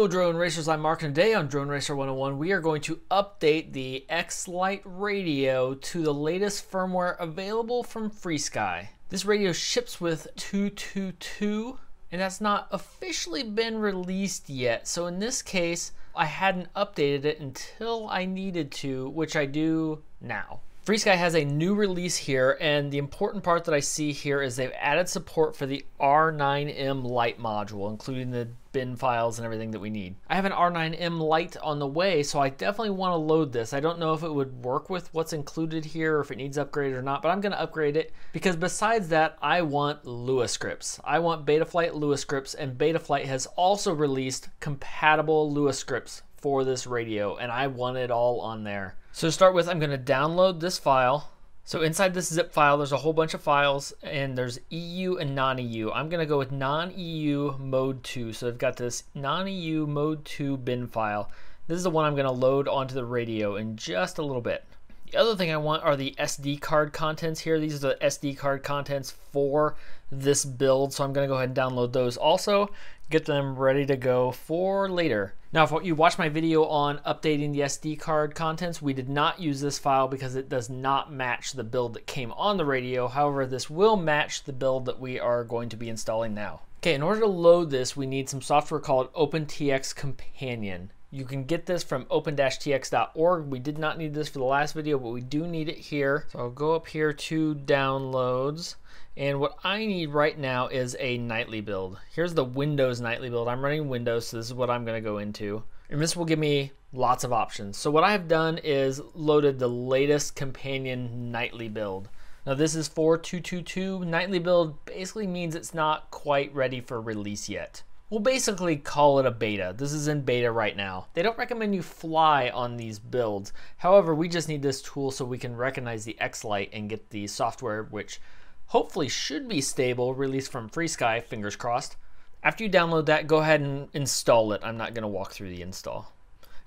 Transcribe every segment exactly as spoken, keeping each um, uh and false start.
Hello Drone Racers, I'm Mark, and today on Drone Racer one oh one we are going to update the X-Lite radio to the latest firmware available from FrSky. This radio ships with two two two and that's not officially been released yet, so in this case I hadn't updated it until I needed to, which I do now. FrSky has a new release here, and the important part that I see here is they've added support for the R nine M Lite module, including the bin files and everything that we need. I have an R nine M Lite on the way, so I definitely want to load this. I don't know if it would work with what's included here or if it needs upgrade or not, but I'm going to upgrade it because besides that, I want Lua scripts. I want Betaflight Lua scripts, and Betaflight has also released compatible Lua scripts for this radio, and I want it all on there. So to start with, I'm going to download this file. So inside this zip file, there's a whole bunch of files, and there's E U and non-E U. I'm going to go with non-E U mode two. So I've got this non-E U mode two bin file. This is the one I'm going to load onto the radio in just a little bit. The other thing I want are the S D card contents here. These are the S D card contents for this build. So I'm going to go ahead and download those also, get them ready to go for later. Now, if you watched my video on updating the S D card contents, we did not use this file because it does not match the build that came on the radio. However, this will match the build that we are going to be installing now. Okay, in order to load this, we need some software called OpenTX Companion. You can get this from open dash t x dot org. We did not need this for the last video, but we do need it here. So I'll go up here to downloads. And what I need right now is a nightly build. Here's the Windows nightly build. I'm running Windows, so this is what I'm gonna go into. And this will give me lots of options. So what I have done is loaded the latest Companion nightly build. Now this is four two two two. Nightly build basically means it's not quite ready for release yet. We'll basically call it a beta. This is in beta right now. They don't recommend you fly on these builds. However, we just need this tool so we can recognize the X-Lite and get the software, which hopefully should be stable, released from FrSky, fingers crossed. After you download that, go ahead and install it. I'm not gonna walk through the install.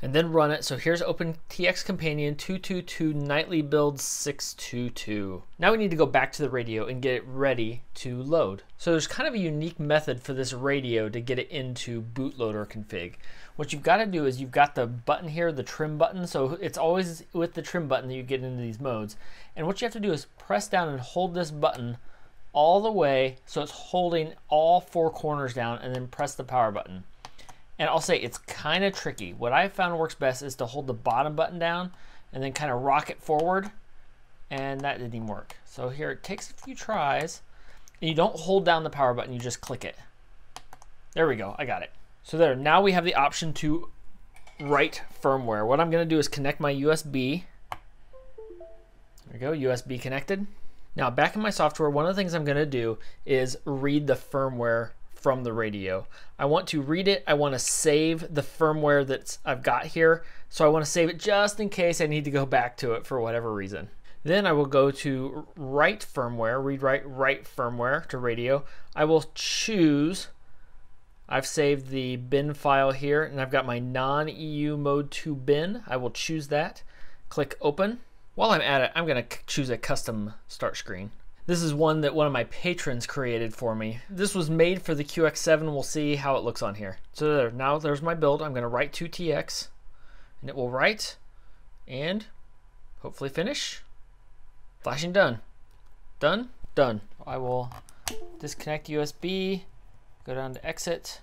And then run it. So here's OpenTX Companion two two two nightly build six two two. Now we need to go back to the radio and get it ready to load. So there's kind of a unique method for this radio to get it into bootloader config. What you've got to do is you've got the button here, the trim button. So it's always with the trim button that you get into these modes. And what you have to do is press down and hold this button all the way. So it's holding all four corners down, and then press the power button. And I'll say it's kind of tricky. What I've found works best is to hold the bottom button down and then kind of rock it forward. And that didn't even work. So here it takes a few tries. And you don't hold down the power button, you just click it. There we go, I got it. So there, now we have the option to write firmware. What I'm gonna do is connect my U S B. There we go, U S B connected. Now back in my software, one of the things I'm gonna do is read the firmware from the radio. I want to read it. I want to save the firmware that I've got here. So I want to save it just in case I need to go back to it for whatever reason. Then I will go to write firmware, read, write, write firmware to radio. I will choose, I've saved the bin file here, and I've got my non-E U mode two bin. I will choose that. Click open. While I'm at it, I'm going to choose a custom start screen. This is one that one of my patrons created for me. This was made for the Q X seven. We'll see how it looks on here. So there, now there's my build. I'm gonna write two T X, and it will write and hopefully finish. Flashing done. Done, done. I will disconnect U S B, go down to exit.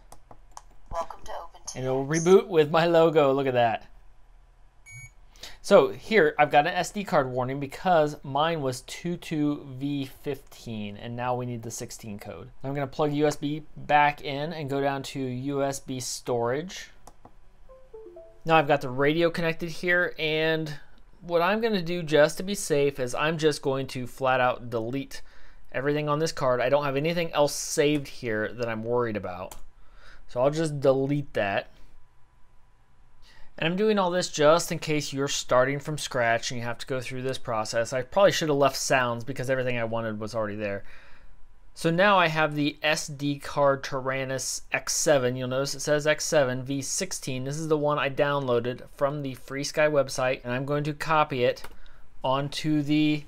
Welcome to OpenTX. And it will reboot with my logo, look at that. So here I've got an S D card warning because mine was twenty-two V fifteen and now we need the sixteen code. I'm going to plug U S B back in and go down to U S B storage. Now I've got the radio connected here, and what I'm going to do just to be safe is I'm just going to flat out delete everything on this card. I don't have anything else saved here that I'm worried about. So I'll just delete that. And I'm doing all this just in case you're starting from scratch and you have to go through this process. I probably should have left sounds because everything I wanted was already there. So now I have the S D card Taranis X seven. You'll notice it says X seven V sixteen. This is the one I downloaded from the FrSky website, and I'm going to copy it onto the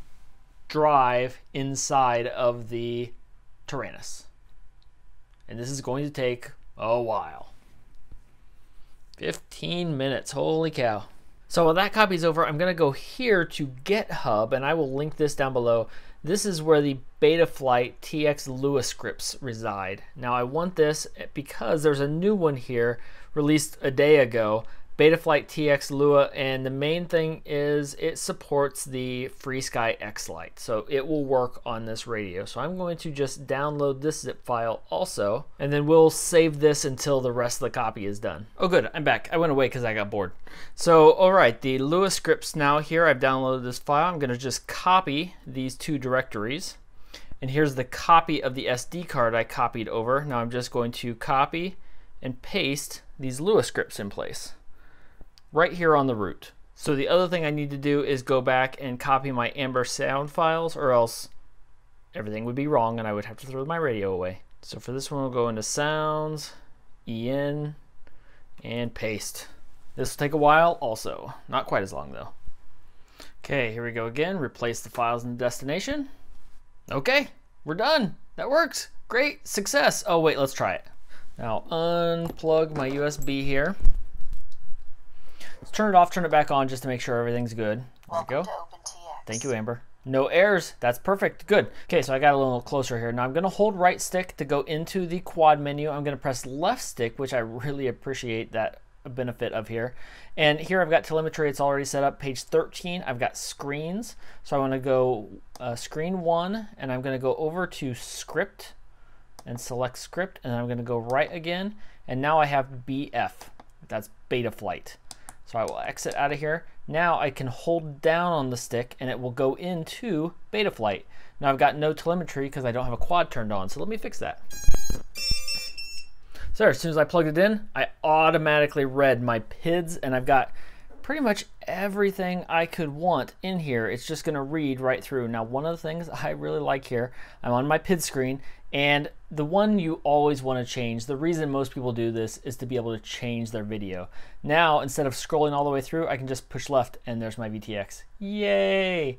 drive inside of the Taranis. And this is going to take a while. fifteen minutes, holy cow. So while that copy is over, I'm gonna go here to GitHub, and I will link this down below. This is where the Betaflight T X Lua scripts reside. Now I want this because there's a new one here released a day ago, Betaflight T X Lua, and the main thing is it supports the FrSky X-Lite, so it will work on this radio. So I'm going to just download this zip file also, and then we'll save this until the rest of the copy is done. Oh good, I'm back. I went away because I got bored. So alright, the Lua scripts now here. I've downloaded this file. I'm going to just copy these two directories, and here's the copy of the S D card I copied over. Now I'm just going to copy and paste these Lua scripts in place right here on the root. So the other thing I need to do is go back and copy my Amber sound files, or else everything would be wrong and I would have to throw my radio away. So for this one, we'll go into sounds, E N, and paste. This will take a while also, not quite as long though. Okay, here we go again, replace the files in the destination. Okay, we're done, that works, great, success. Oh wait, let's try it. Now unplug my U S B here. Let's turn it off, turn it back on just to make sure everything's good. There Welcome we go. To OpenTX. Thank you, Amber. No errors, that's perfect, good. Okay, so I got a little closer here. Now I'm gonna hold right stick to go into the quad menu. I'm gonna press left stick, which I really appreciate that benefit of here. And here I've got telemetry, it's already set up. Page thirteen, I've got screens. So I wanna go uh, screen one, and I'm gonna go over to script and select script, and I'm gonna go right again. And now I have B F, that's Betaflight. So I will exit out of here. Now I can hold down on the stick and it will go into Betaflight. Now I've got no telemetry because I don't have a quad turned on, so let me fix that. So as soon as I plugged it in, I automatically read my P I Ds, and I've got pretty much everything I could want in here. It's just gonna read right through. Now one of the things I really like here, I'm on my P I D screen, and the one you always want to change, the reason most people do this is to be able to change their video. Now instead of scrolling all the way through, I can just push left and there's my V T X. Yay!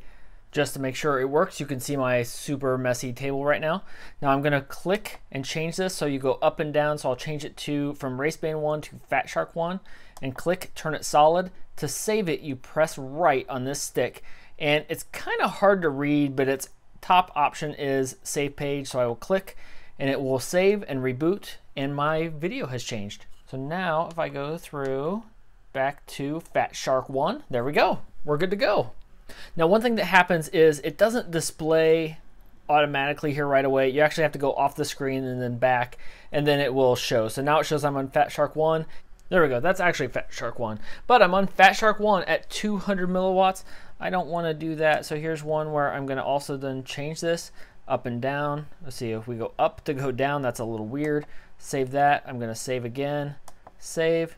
Just to make sure it works, you can see my super messy table right now. Now I'm gonna click and change this so you go up and down, so I'll change it to from Raceband one to Fat Shark one, and click, turn it solid. To save it, you press right on this stick, and it's kind of hard to read, but its top option is save page, so I will click and it will save and reboot, and my video has changed. So now if I go through back to Fat Shark one, there we go, we're good to go. Now one thing that happens is it doesn't display automatically here right away. You actually have to go off the screen and then back, and then it will show. So now it shows I'm on Fat Shark one. There we go, that's actually Fat Shark one. But I'm on Fat Shark one at two hundred milliwatts. I don't wanna do that, so here's one where I'm gonna also then change this up and down. Let's see, if we go up to go down, that's a little weird. Save that, I'm gonna save again, save,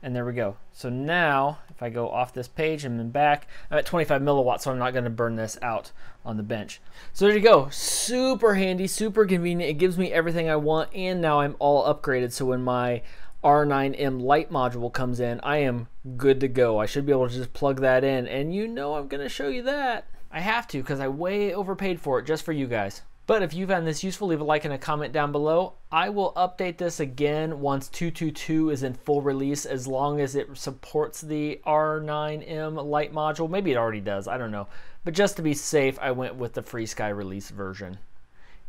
and there we go. So now, if I go off this page and then back, I'm at twenty-five milliwatts, so I'm not gonna burn this out on the bench. So there you go, super handy, super convenient. It gives me everything I want, and now I'm all upgraded, so when my R nine M Lite module comes in, I am good to go. I should be able to just plug that in, and you know I'm gonna show you that. I have to, because I way overpaid for it just for you guys. But if you found this useful, leave a like and a comment down below. I will update this again once two point two point two is in full release, as long as it supports the R nine M Lite module. Maybe it already does, I don't know. But just to be safe, I went with the FrSky release version.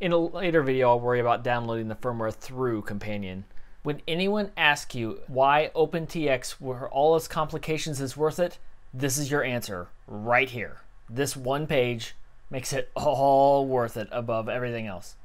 In a later video, I'll worry about downloading the firmware through Companion. When anyone asks you why OpenTX, where all its complications, is worth it, this is your answer right here. This one page makes it all worth it above everything else.